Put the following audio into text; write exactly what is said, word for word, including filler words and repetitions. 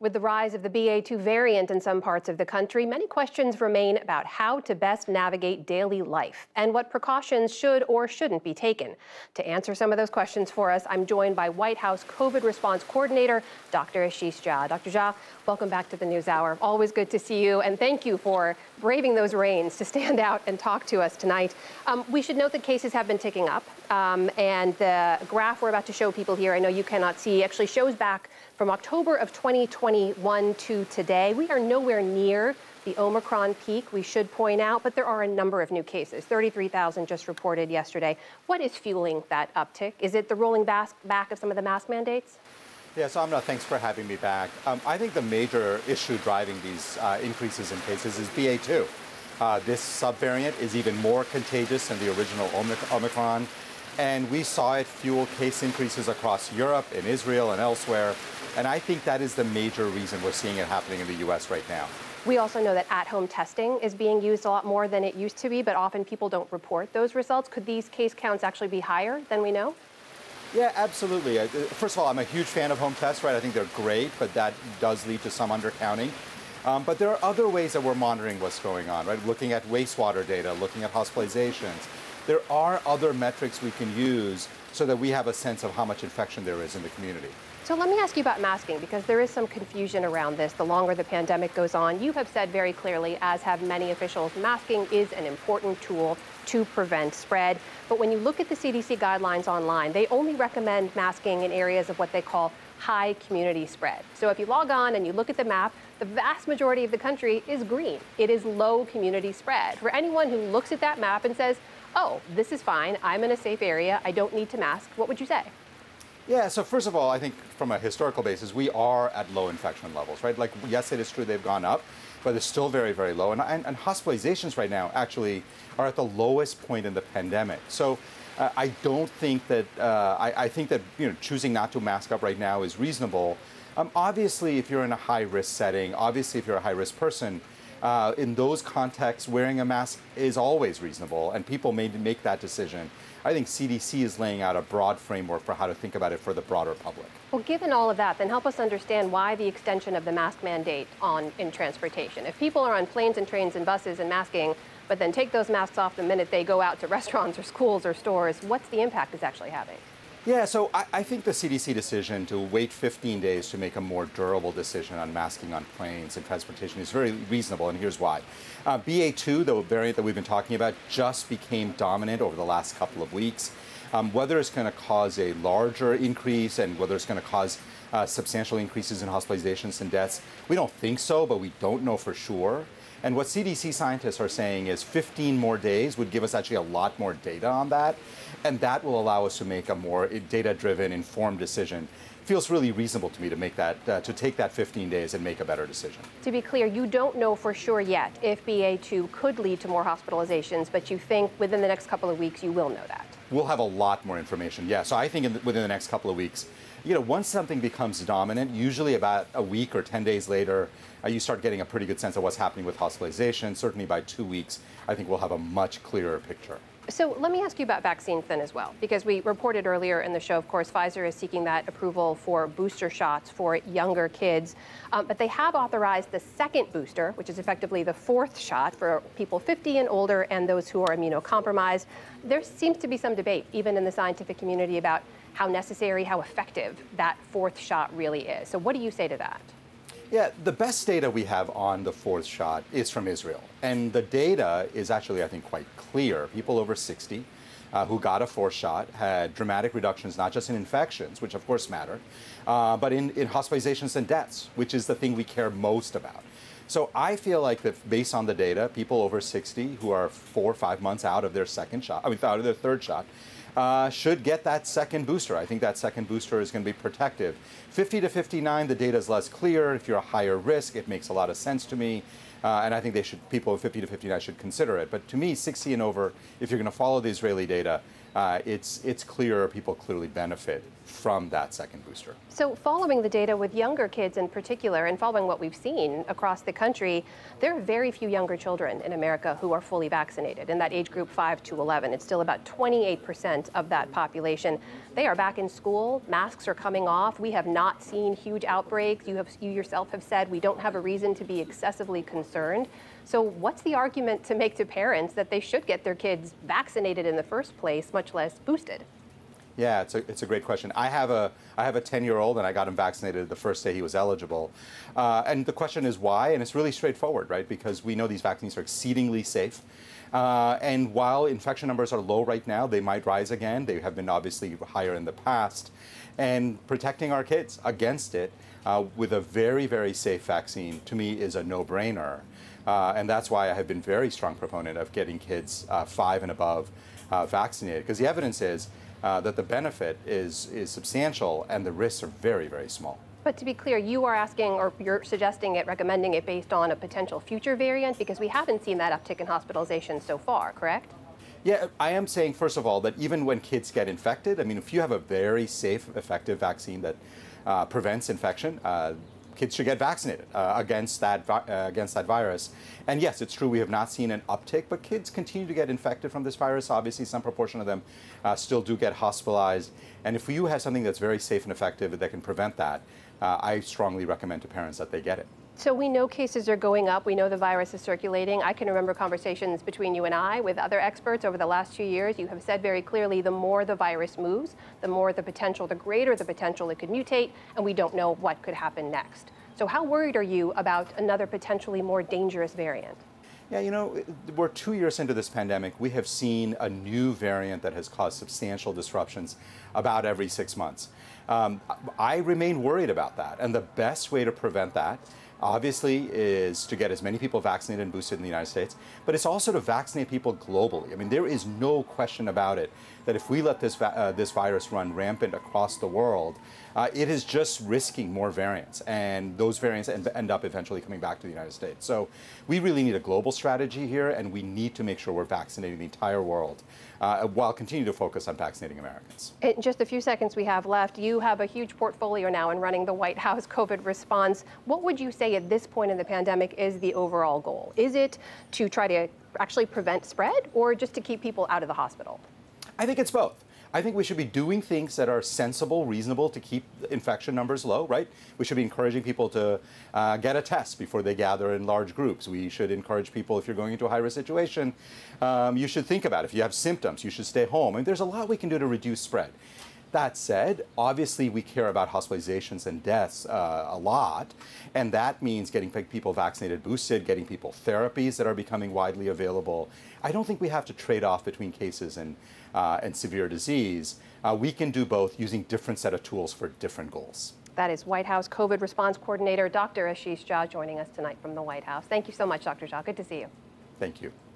With the rise of the B A two variant in some parts of the country, many questions remain about how to best navigate daily life and what precautions should or shouldn't be taken. To answer some of those questions for us, I'm joined by White House COVID response coordinator, Doctor Ashish Jha. Doctor Jha, welcome back to the NewsHour. Always good to see you, and thank you for braving those rains to stand out and talk to us tonight. Um, we should note that cases have been ticking up, um, and the graph we're about to show people here, I know you cannot see, actually shows back from October of twenty twenty-one to today. We are nowhere near the Omicron peak, we should point out, but there are a number of new cases, thirty-three thousand just reported yesterday. What is fueling that uptick? Is it the rolling back of some of the mask mandates? Yeah, so Amna, thanks for having me back. Um, I think the major issue driving these uh, increases in cases is B A two. Uh, this subvariant is even more contagious than the original Omicron, and we saw it fuel case increases across Europe, in Israel, and elsewhere. And I think that is the major reason we're seeing it happening in the U S right now. We also know that at-home testing is being used a lot more than it used to be, but often people don't report those results. Could these case counts actually be higher than we know? Yeah, absolutely. First of all, I'm a huge fan of home tests, right? I think they're great, but that does lead to some undercounting. Um, but there are other ways that we're monitoring what's going on, right? Looking at wastewater data, looking at hospitalizations. There are other metrics we can use so that we have a sense of how much infection there is in the community. So let me ask you about masking, because there is some confusion around this the longer the pandemic goes on. You have said very clearly, as have many officials, masking is an important tool to prevent spread. But when you look at the C D C guidelines online, they only recommend masking in areas of what they call high community spread. So if you log on and you look at the map, the vast majority of the country is green. It is low community spread. For anyone who looks at that map and says, oh, this is fine, I'm in a safe area, I don't need to mask, what would you say? Yeah, so first of all, I think from a historical basis, we are at low infection levels, right? Like, yes, it is true they've gone up, but they're still very, very low. And, and, and hospitalizations right now actually are at the lowest point in the pandemic. So uh, I don't think that, uh, I, I think that, you know, choosing not to mask up right now is reasonable. Um, obviously, if you're in a high-risk setting, obviously, if you're a high-risk person, uh, in those contexts, wearing a mask is always reasonable, and people may make that decision. I think C D C is laying out a broad framework for how to think about it for the broader public. Well, given all of that, then help us understand why the extension of the mask mandate on in transportation. If people are on planes and trains and buses and masking, but then take those masks off the minute they go out to restaurants or schools or stores, what's the impact it's actually having? Yeah, so I, I think the C D C decision to wait fifteen days to make a more durable decision on masking on planes and transportation is very reasonable, and here's why. Uh, B A two, the variant that we've been talking about, just became dominant over the last couple of weeks. Um, whether it's going to cause a larger increase and whether it's going to cause uh, substantial increases in hospitalizations and deaths, we don't think so, but we don't know for sure. And what C D C scientists are saying is fifteen more days would give us actually a lot more data on that, and that will allow us to make a more data-driven, informed decision. Feels really reasonable to me to make that, uh, to take that fifteen days and make a better decision. To be clear, you don't know for sure yet if B A two could lead to more hospitalizations, but you think within the next couple of weeks you will know that. We'll have a lot more information. Yeah, so I think in the, within the next couple of weeks, you know, once something becomes dominant, usually about a week or ten days later, uh, you start getting a pretty good sense of what's happening with hospitalization. Certainly by two weeks, I think we'll have a much clearer picture. So let me ask you about vaccines then as well, because we reported earlier in the show, of course, Pfizer is seeking that approval for booster shots for younger kids. Um, but they have authorized the second booster, which is effectively the fourth shot for people fifty and older and those who are immunocompromised. There seems to be some debate, even in the scientific community, about how necessary, how effective that fourth shot really is. So what do you say to that? Yeah, the best data we have on the fourth shot is from Israel. And the data is actually, I think, quite clear. People over sixty uh, who got a fourth shot had dramatic reductions, not just in infections, which of course matter, uh, but in, in hospitalizations and deaths, which is the thing we care most about. So I feel like that based on the data, people over sixty who are four or five months out of their second shot, I mean, out of their third shot, Uh, should get that second booster. I think that second booster is going to be protective. fifty to fifty-nine, the data is less clear. If you're a higher risk, it makes a lot of sense to me. Uh, and I think they should, people fifty to fifty-nine should consider it. But to me, sixty and over, if you're going to follow the Israeli data, uh, it's, it's clear people clearly benefit from that second booster. So following the data with younger kids in particular, and following what we've seen across the country, there are very few younger children in America who are fully vaccinated in that age group five to eleven. It's still about twenty-eight percent of that population. They are back in school. Masks are coming off. We have not seen huge outbreaks. You have, you yourself have said we don't have a reason to be excessively concerned. So what's the argument to make to parents that they should get their kids vaccinated in the first place, much less boosted? Yeah, it's a, it's a great question. I have a I have a ten-year-old, and I got him vaccinated the first day he was eligible. Uh, and the question is why, and it's really straightforward, right? Because we know these vaccines are exceedingly safe. Uh, and while infection numbers are low right now, they might rise again. They have been obviously higher in the past. And protecting our kids against it uh, with a very, very safe vaccine, to me, is a no-brainer. Uh, and that's why I have been very strong proponent of getting kids uh, five and above uh, vaccinated, because the evidence is Uh, that the benefit is, is substantial and the risks are very, very small. But to be clear, you are asking, or you're suggesting it, recommending it based on a potential future variant, because we haven't seen that uptick in hospitalization so far, correct? Yeah, I am saying, first of all, that even when kids get infected, I mean, if you have a very safe, effective vaccine that uh, prevents infection, uh, kids should get vaccinated uh, against that vi uh, against that virus. And yes, it's true, we have not seen an uptick, but kids continue to get infected from this virus. Obviously, some proportion of them uh, still do get hospitalized. And if you have something that's very safe and effective that can prevent that, uh, I strongly recommend to parents that they get it. So we know cases are going up. We know the virus is circulating. I can remember conversations between you and I with other experts over the last two years. You have said very clearly the more the virus moves, the more the potential, the greater the potential it could mutate, and we don't know what could happen next. So how worried are you about another potentially more dangerous variant? Yeah, you know, we're two years into this pandemic. We have seen a new variant that has caused substantial disruptions about every six months. Um, I remain worried about that, and the best way to prevent that obviously is to get as many people vaccinated and boosted in the United States, but it's also to vaccinate people globally. I mean, there is no question about it that if we let this, uh, this virus run rampant across the world, uh, it is just risking more variants, and those variants end, end up eventually coming back to the United States. So we really need a global strategy here, and we need to make sure we're vaccinating the entire world uh, while continuing to focus on vaccinating Americans. In just a few seconds we have left, you have a huge portfolio now in running the White House COVID response. What would you say at this point in the pandemic is the overall goal? Is it to try to actually prevent spread, or just to keep people out of the hospital? I think it's both. I think we should be doing things that are sensible, reasonable to keep infection numbers low, right? We should be encouraging people to uh, get a test before they gather in large groups. We should encourage people, if you're going into a high-risk situation, um, you should think about it. If you have symptoms, you should stay home. And there's a lot we can do to reduce spread. That said, obviously we care about hospitalizations and deaths uh, a lot, and that means getting people vaccinated, boosted, getting people therapies that are becoming widely available. I don't think we have to trade off between cases and, uh, and severe disease. Uh, we can do both using different set of tools for different goals. That is White House COVID Response Coordinator Doctor Ashish Jha joining us tonight from the White House. Thank you so much, Doctor Jha. Good to see you. Thank you.